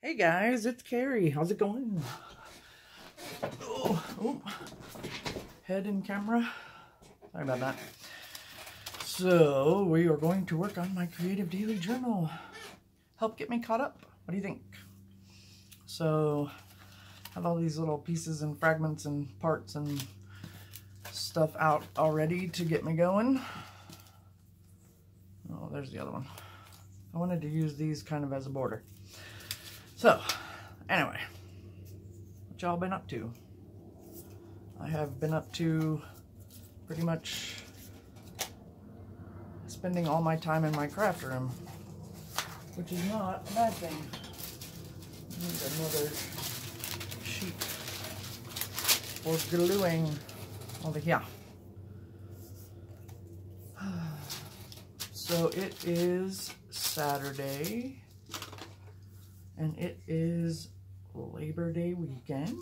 Hey guys, it's Carrie. How's it going? Oh, head in camera. Sorry about that. So, we are going to work on my creative daily journal. Help get me caught up. What do you think? So, I have all these little pieces and fragments and parts and stuff out already to get me going. Oh, there's the other one. I wanted to use these kind of as a border. So, anyway, what y'all been up to? I have been up to pretty much spending all my time in my craft room, which is not a bad thing. I need another sheet for gluing over here. So it is Saturday. And it is Labor Day weekend,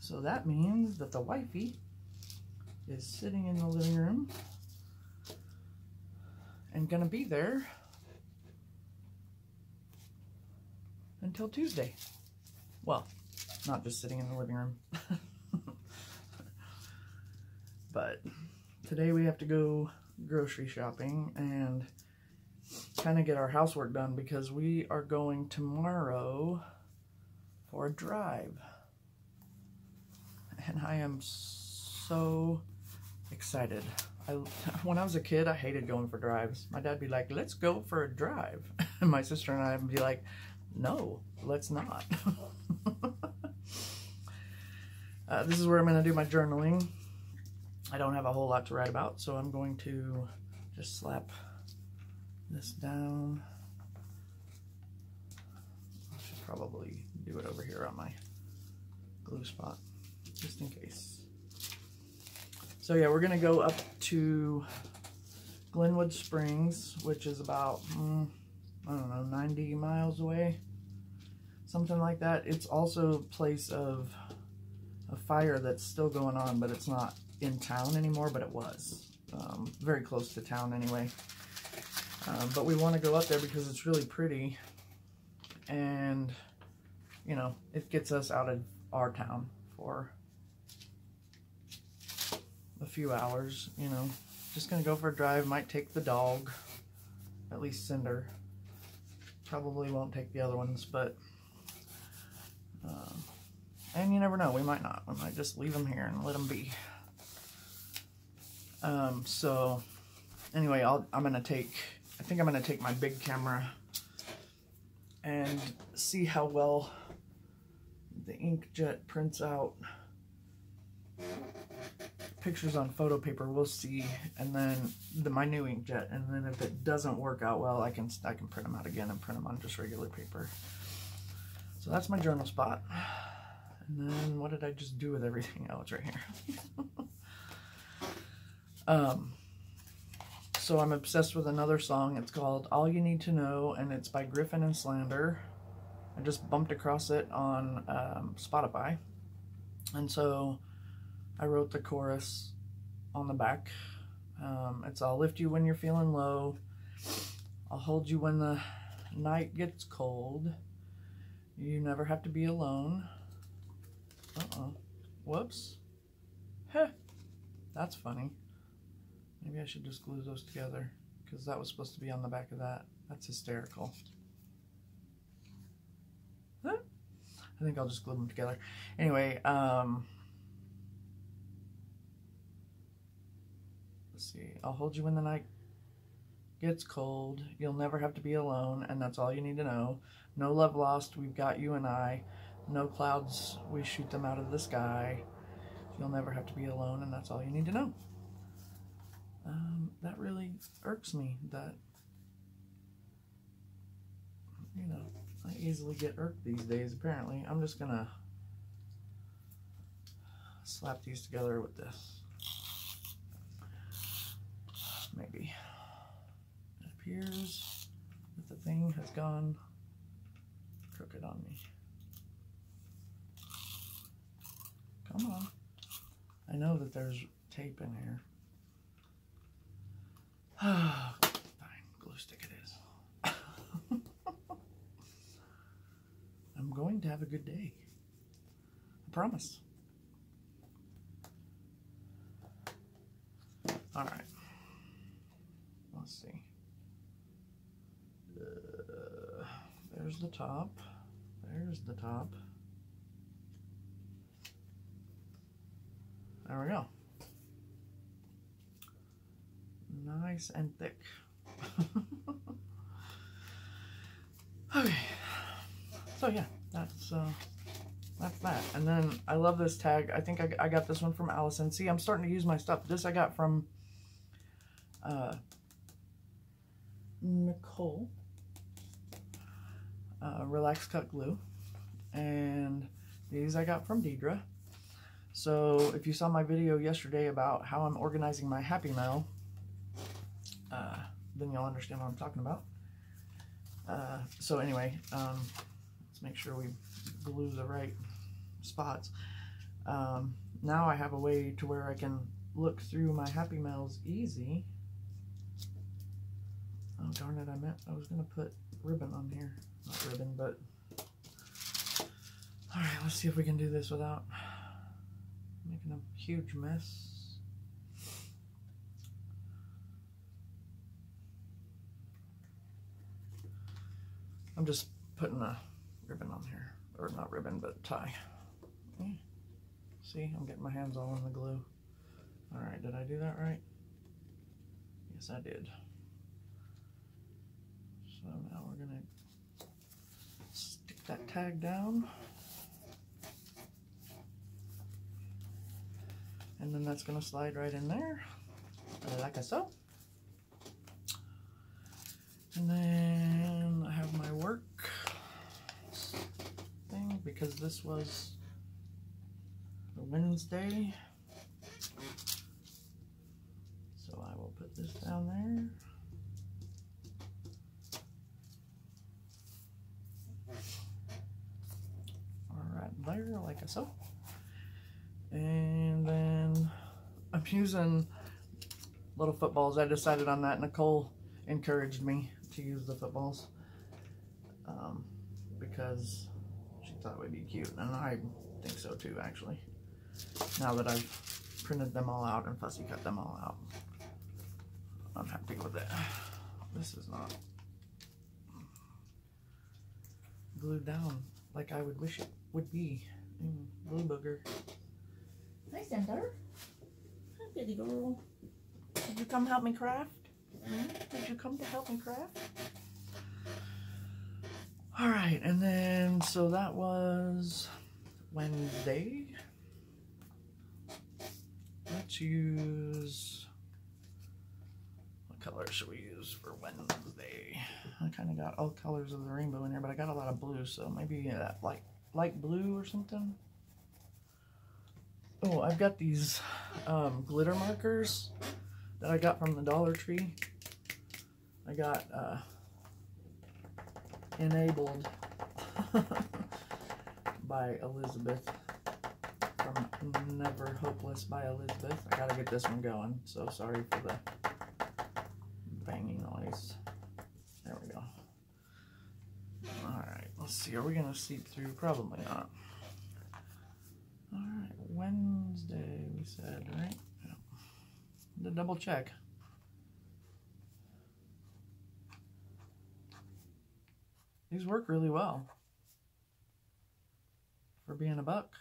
so that means that the wifey is sitting in the living room and gonna be there until Tuesday. Well, not just sitting in the living room. But today we have to go grocery shopping and kind of get our housework done because we are going tomorrow for a drive. And I am so excited. When I was a kid, I hated going for drives. My dad would be like, let's go for a drive. And my sister and I would be like, no, let's not. This is where I'm going to do my journaling. I don't have a whole lot to write about, so I'm going to just slap this down. I should probably do it over here on my glue spot, just in case. So yeah, we're gonna go up to Glenwood Springs, which is about, I don't know, 90 miles away, something like that. It's also a place of a fire that's still going on, but it's not in town anymore, but it was very close to town anyway. But we want to go up there because it's really pretty and, you know, it gets us out of our town for a few hours, you know. Just going to go for a drive. Might take the dog, at least Cinder. Probably won't take the other ones, but, and you never know. We might not. We might just leave them here and let them be. So, anyway, I think I'm going to take my big camera and see how well the inkjet prints out pictures on photo paper. We'll see. And then my new inkjet. And then if it doesn't work out well, I can print them out again and print them on just regular paper. So that's my journal spot. And then what did I just do with everything? Oh, it's right here. So I'm obsessed with another song. It's called All You Need to Know, and it's by Griffin and Slander. I just bumped across it on Spotify. And so I wrote the chorus on the back. It's I'll lift you when you're feeling low. I'll hold you when the night gets cold. You never have to be alone. Uh-oh. Whoops. Heh. That's funny. Maybe I should just glue those together because that was supposed to be on the back of that. That's hysterical. Huh? I think I'll just glue them together. Anyway, let's see. I'll hold you when the night gets cold. You'll never have to be alone, and that's all you need to know. No love lost. We've got you and I. No clouds. We shoot them out of the sky. You'll never have to be alone, and that's all you need to know. That really irks me that, you know, I easily get irked these days, apparently. I'm just gonna slap these together with this. Maybe. It appears that the thing has gone crooked on me. Come on. I know that there's tape in here. Oh, fine, glue stick it is. I'm I'm going to have a good day. I promise. All right. Let's see. There's the top. There's the top. There we go. Nice and thick. Okay. So yeah, that's that. And then I love this tag. I think I got this one from Allison. See, I'm starting to use my stuff. This I got from Nicole. Relax Cut Glue. And these I got from Deidre. So if you saw my video yesterday about how I'm organizing my Happy Mail, then you'll understand what I'm talking about. So anyway, let's make sure we glue the right spots. Now I have a way to where I can look through my Happy Mails easy. Oh darn it, I was gonna put ribbon on here. Not ribbon, but all right, let's see if we can do this without making a huge mess. I'm just putting a ribbon on here, or not ribbon, but tie. See, I'm getting my hands all in the glue. All right, did I do that right? Yes, I did. So now we're gonna stick that tag down. And then that's gonna slide right in there, like so. And then I have my work thing, because this was the Wednesday. So I will put this down there. All right, there, like so. And then I'm using little footballs. I decided on that. Nicole encouraged me to use the footballs because she thought it would be cute, and I think so too, actually, now that I've printed them all out and fussy cut them all out. I'm happy with it. This is not glued down like I would wish it would be. Glue booger. Hi Cinder. Hi pretty girl. Did you come help me craft? Did you come to help me craft? All right, and then, so that was Wednesday. Let's use, what color should we use for Wednesday? I kind of got all colors of the rainbow in here, but I got a lot of blue, so maybe that light blue or something. Oh, I've got these glitter markers that I got from the Dollar Tree. I got enabled by Elizabeth from Never Hopeless by Elizabeth. I gotta get this one going, so sorry for the banging noise. There we go. Alright, let's see, are we gonna seep through? Probably not. Alright, Wednesday we said, right? To double check. These work really well for being a buck,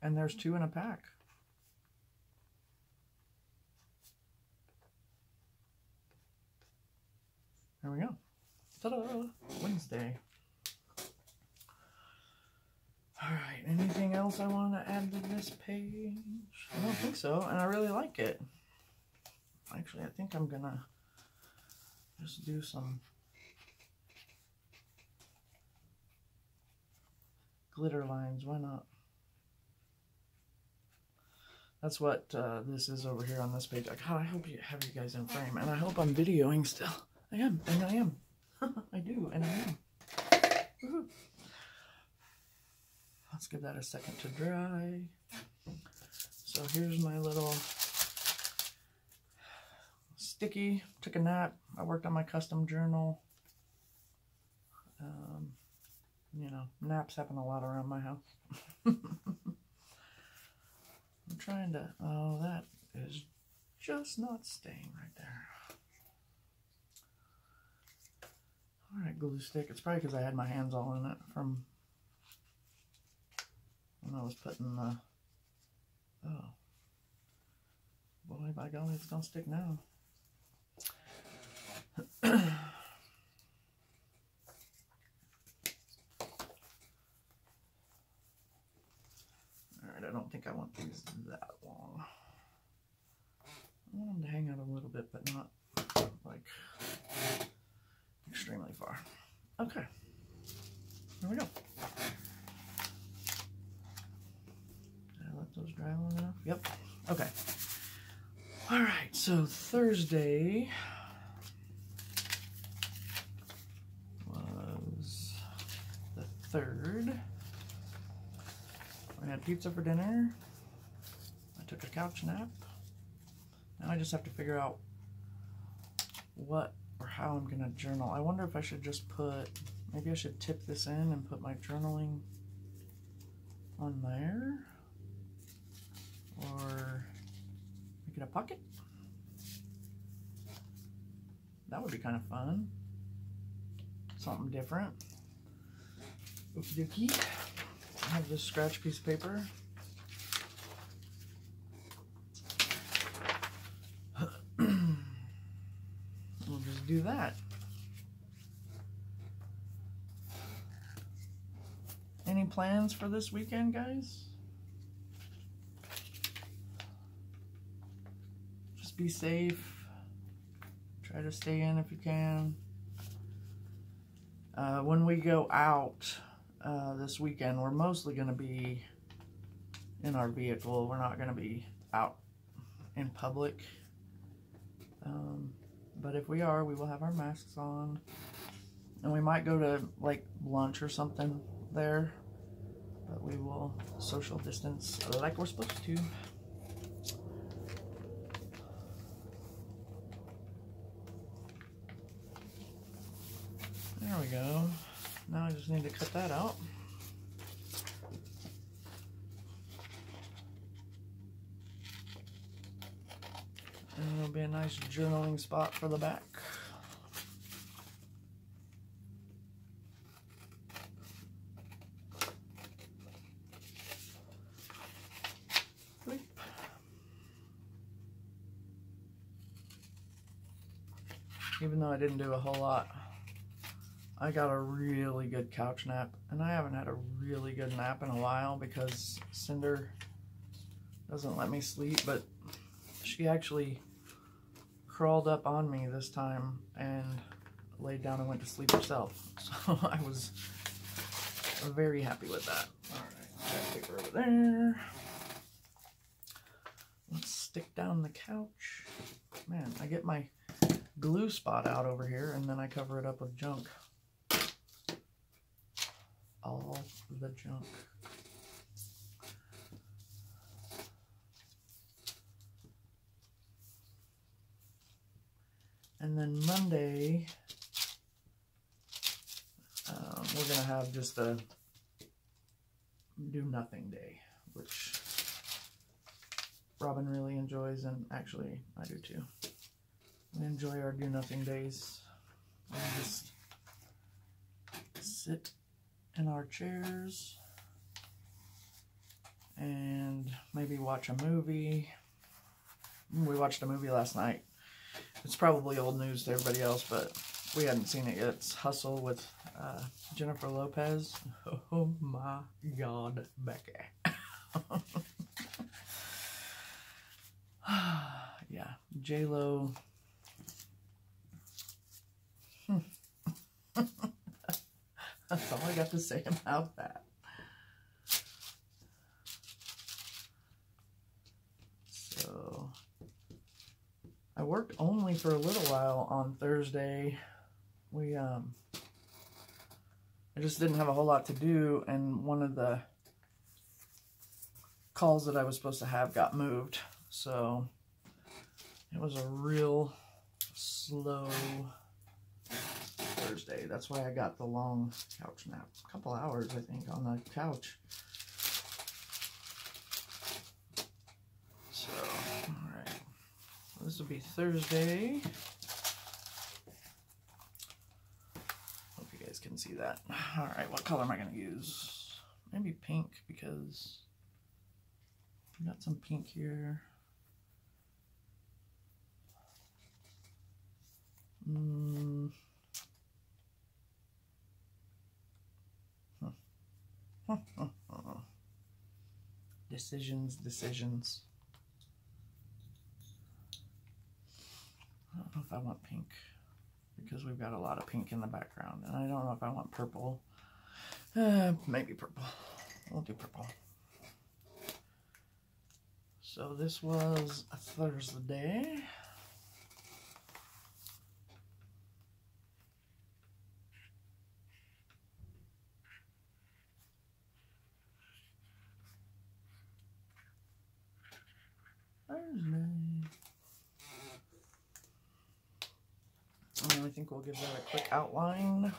and there's 2 in a pack. There we go. Ta-da! Wednesday. All right, anything else I want to add to this page? I don't think so, and I really like it. Actually, I think I'm gonna just do some glitter lines. Why not? That's what this is over here on this page. God, I hope you have you guys in frame, and I hope I'm videoing still. I am, and I am. I do, and I am. Woohoo. Let's give that a second to dry. So here's my little sticky. Took a nap. I worked on my custom journal. you know, naps happen a lot around my house. I'm trying to, oh, that is just not staying right there. All right, glue stick. It's probably because I had my hands all in it from when I was putting the, oh, boy, by golly, it's going to stick now. All right, I don't think I want these that long. I want them to hang out a little bit, but not like extremely far. Okay, here we go. Did I let those dry long enough? Yep. Okay. All right, so Thursday was the 3rd. We had pizza for dinner. I took a couch nap. Now I just have to figure out what or how I'm gonna journal. I wonder if I should just put, maybe I should tip this in and put my journaling on there, or make it a pocket. That would be kind of fun. Something different. Okie dokie. I have this scratch piece of paper. We'll just do that. Any plans for this weekend, guys? Just be safe. Try to stay in if you can. When we go out this weekend, we're mostly going to be in our vehicle. We're not going to be out in public. But if we are, we will have our masks on, and we might go to like lunch or something there, but we will social distance like we're supposed to. There we go. Now I just need to cut that out. And it'll be a nice journaling spot for the back. Bleep. Even though I didn't do a whole lot, I got a really good couch nap, and I haven't had a really good nap in a while because Cinder doesn't let me sleep, but she actually crawled up on me this time and laid down and went to sleep herself. So I was very happy with that. All right, that paper over there. Let's stick down the couch. Man, I get my glue spot out over here and then I cover it up with junk. All the junk. And then Monday, we're going to have just a do nothing day, which Robin really enjoys, and actually I do too. We enjoy our do nothing days. We just sit in our chairs and maybe watch a movie. We watched a movie last night. It's probably old news to everybody else, but we hadn't seen it yet. It's Hustle with Jennifer Lopez. Oh my God, Becky. Yeah, J-Lo. That's all I got to say about that. So I worked only for a little while on Thursday. We, I just didn't have a whole lot to do, and one of the calls that I was supposed to have got moved. So it was a real slow Thursday. That's why I got the long couch nap. A couple hours, I think, on the couch. So, alright. Well, this will be Thursday. Hope you guys can see that. Alright, what color am I going to use? Maybe pink, because I got some pink here. Decisions. I don't know if I want pink, because we've got a lot of pink in the background, and I don't know if I want purple. Maybe purple. We'll do purple. So this was a Thursday. I think we'll give that a quick outline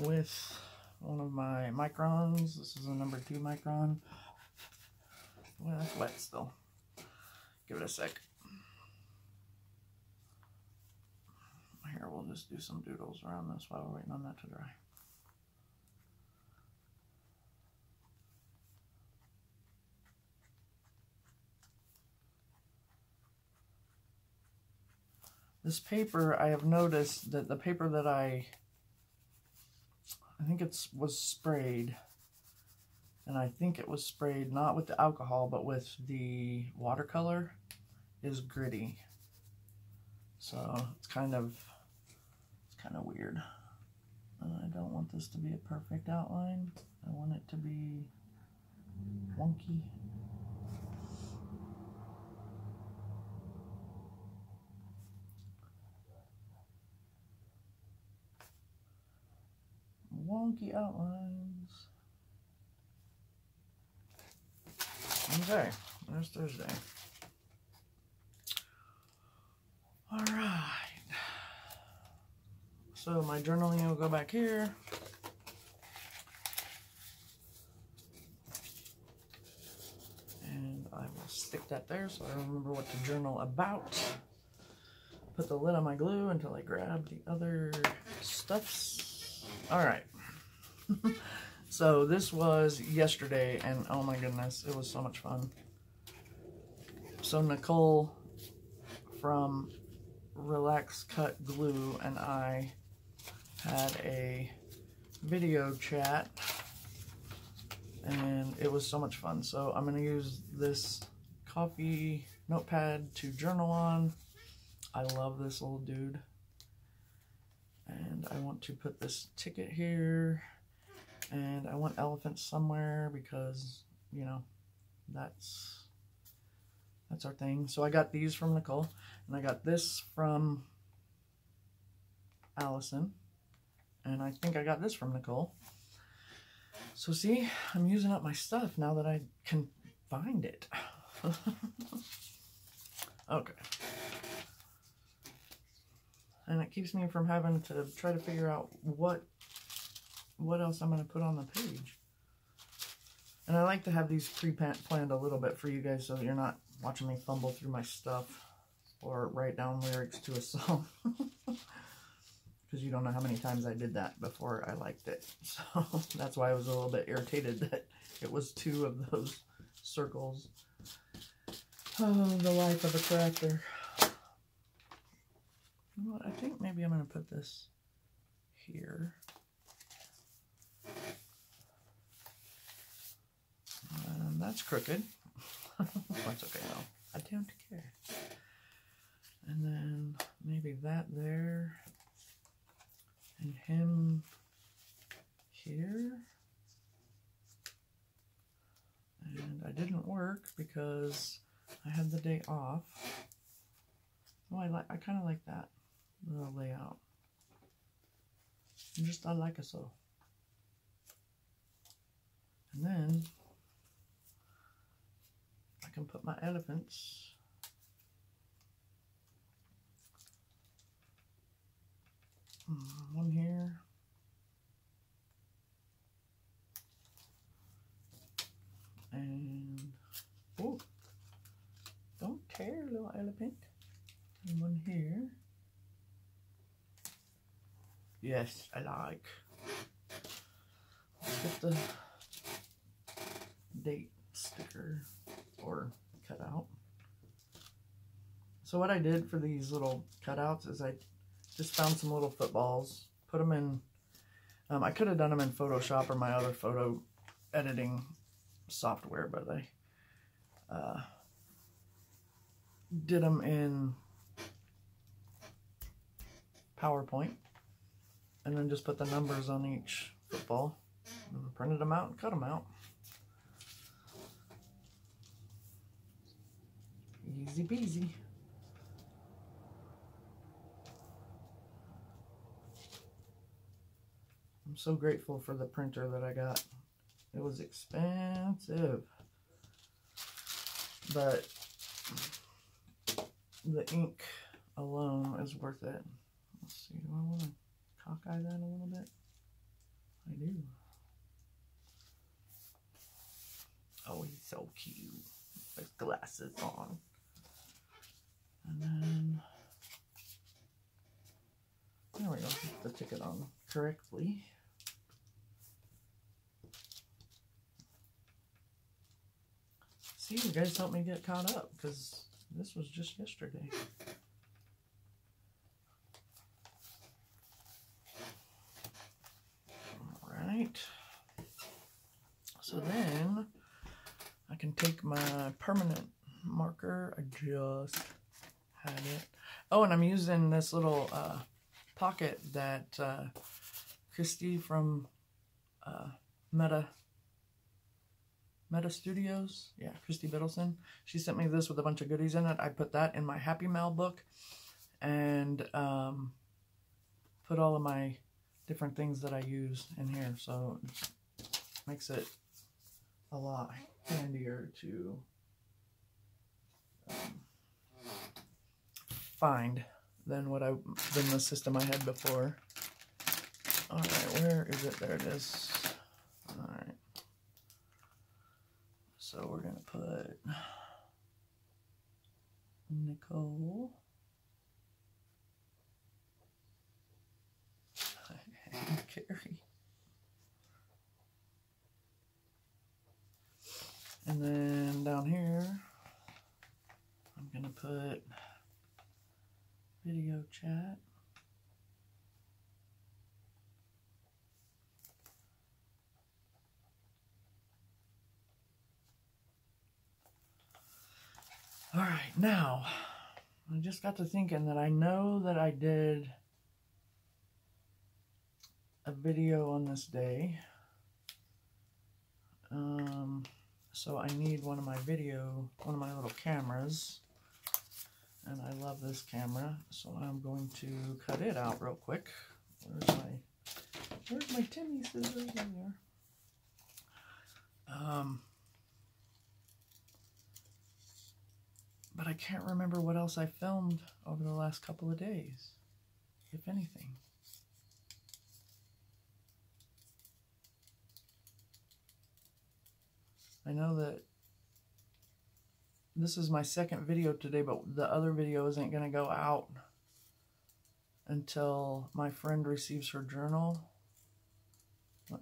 with one of my microns. This is a number 2 micron. Well, that's wet still. Give it a sec. Here, we'll just do some doodles around this while we're waiting on that to dry. This paper, I have noticed that the paper that I think it was sprayed, and I think it was sprayed not with the alcohol, but with the watercolor, is gritty. So it's kind of weird. And I don't want this to be a perfect outline. I want it to be wonky. Wonky outlines. Okay, there's Thursday. Alright. So my journaling will go back here. And I will stick that there so I remember what to journal about. Put the lid on my glue until I grab the other stuffs. Alright. So this was yesterday, and oh my goodness, it was so much fun. So Nicole from Relax Cut Glue and I had a video chat, and it was so much fun. So I'm going to use this coffee notepad to journal on. I love this old dude. And I want to put this ticket here. And I want elephants somewhere because, you know, that's our thing. So I got these from Nicole, and I got this from Allison, and I think I got this from Nicole. So see, I'm using up my stuff now that I can find it. Okay. And it keeps me from having to try to figure out what else I'm going to put on the page. And I like to have these pre-planned a little bit for you guys so that you're not watching me fumble through my stuff or write down lyrics to a song. Because you don't know how many times I did that before I liked it. So that's why I was a little bit irritated that it was 2 of those circles. Oh, the life of a crafter. You know what? I think maybe I'm going to put this here. That's crooked. That's okay though. I don't care. And then maybe that there. And him here. And I didn't work because I had the day off. Oh, I kind of like that little layout. I like it so. And then I can put my elephants One here. And, oh, don't care, little elephant. And one here. Yes, I like. Let's get the date sticker or cutout. So what I did for these little cutouts is I just found some little footballs, put them in, I could have done them in Photoshop or my other photo editing software, but I did them in PowerPoint and then just put the numbers on each football and printed them out and cut them out. Easy peasy. I'm so grateful for the printer that I got. It was expensive, but the ink alone is worth it. Let's see, do I want to cockeye that a little bit? I do. Oh, he's so cute with glasses on. And then, there we go, put the ticket on correctly. See, you guys helped me get caught up because this was just yesterday. All right. So then I can take my permanent marker. I just had it. Oh, and I'm using this little pocket that Christy from Meta Studios, yeah, Christy Bittleson. She sent me this with a bunch of goodies in it. I put that in my Happy Mail book and put all of my different things that I use in here. So it makes it a lot handier to find than the system I had before. All right, where is it? There it is. All right. So we're going to put Nicole. And Carrie. And then down here, I'm going to put video chat. All right, now, I just got to thinking that I know that I did a video on this day. So I need one of my little cameras. And I love this camera, so I'm going to cut it out real quick. Where's my Timmy scissors in there? But I can't remember what else I filmed over the last couple of days, if anything. I know that this is my second video today, but the other video isn't going to go out until my friend receives her journal,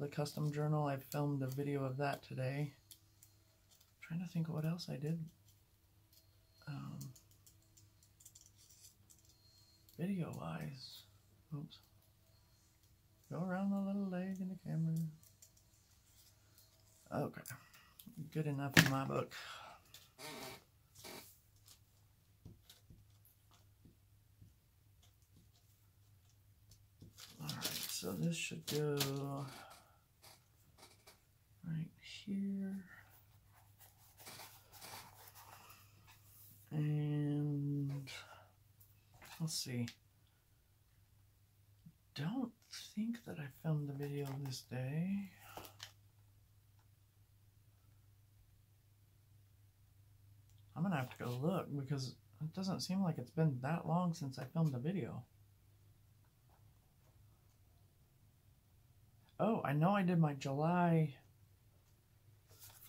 the custom journal. I filmed a video of that today. I'm trying to think of what else I did. Video wise, oops, go around the little leg in the camera. Okay, good enough in my book. All right, so this should go right here. And let's see, don't think that I filmed the video this day. I'm gonna have to go look because it doesn't seem like it's been that long since I filmed a video. Oh, I know I did my July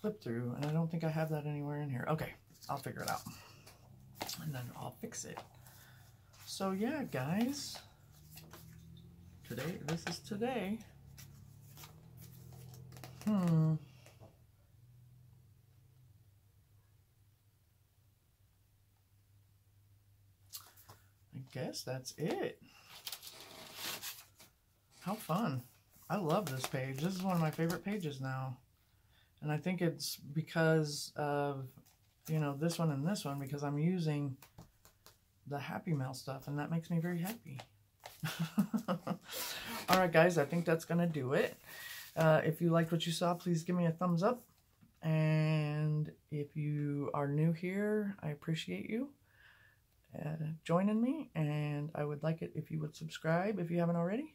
flip through, and I don't think I have that anywhere in here. Okay, I'll figure it out, and then I'll fix it. So yeah, guys, today, this is today. I guess that's it. How fun. I love this page. This is one of my favorite pages now. And I think it's because of, you know, this one and this one, because I'm using the Happy Mail stuff, and that makes me very happy. All right, guys, I think that's going to do it. If you liked what you saw, please give me a thumbs up. And if you are new here, I appreciate you joining me. And I would like it if you would subscribe if you haven't already.